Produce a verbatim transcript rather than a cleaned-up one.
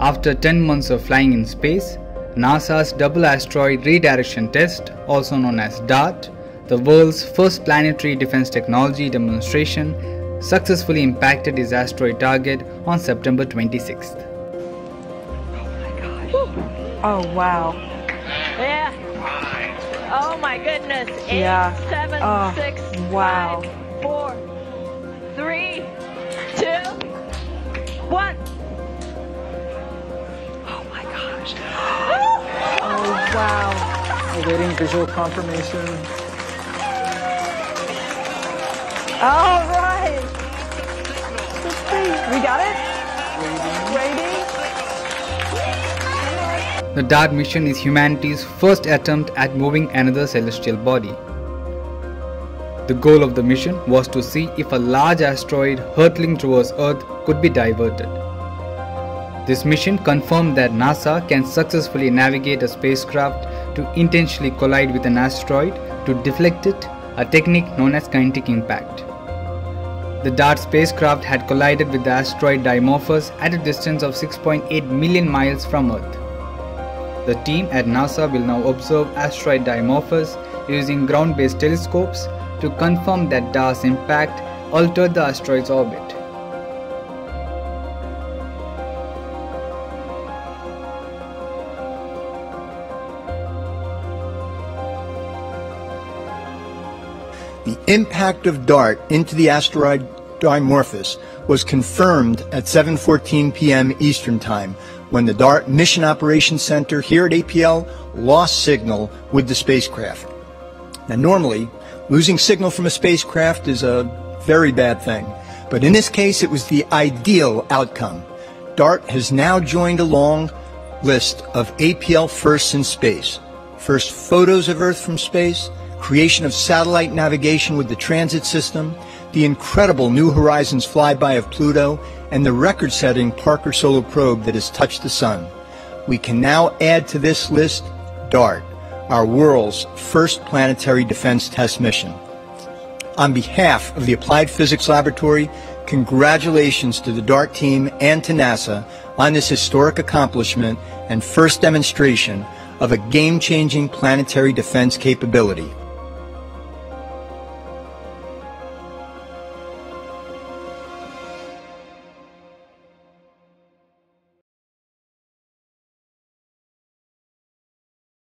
After ten months of flying in space, NASA's Double Asteroid Redirection Test, also known as DART, the world's first planetary defense technology demonstration, successfully impacted its asteroid target on September twenty-sixth. Oh wow. Yeah. Oh my goodness. Eight, yeah. seven, oh, six, wow. five, four, three, two, one. Oh my gosh. Oh wow. Awaiting visual confirmation. All right. We got it? Waiting. The DART mission is humanity's first attempt at moving another celestial body. The goal of the mission was to see if a large asteroid hurtling towards Earth could be diverted. This mission confirmed that NASA can successfully navigate a spacecraft to intentionally collide with an asteroid to deflect it, a technique known as kinetic impact. The DART spacecraft had collided with the asteroid Dimorphos at a distance of six point eight million miles from Earth. The team at NASA will now observe asteroid Dimorphos using ground-based telescopes to confirm that DART's impact altered the asteroid's orbit. The impact of DART into the asteroid Dimorphos was confirmed at seven fourteen p m Eastern Time, when the DART Mission Operations Center here at A P L lost signal with the spacecraft. Now normally, losing signal from a spacecraft is a very bad thing, but in this case it was the ideal outcome. DART has now joined a long list of A P L firsts in space. First photos of Earth from space, creation of satellite navigation with the transit system, the incredible New Horizons flyby of Pluto, and the record-setting Parker Solar Probe that has touched the Sun. We can now add to this list DART, our world's first planetary defense test mission. On behalf of the Applied Physics Laboratory, congratulations to the DART team and to NASA on this historic accomplishment and first demonstration of a game-changing planetary defense capability.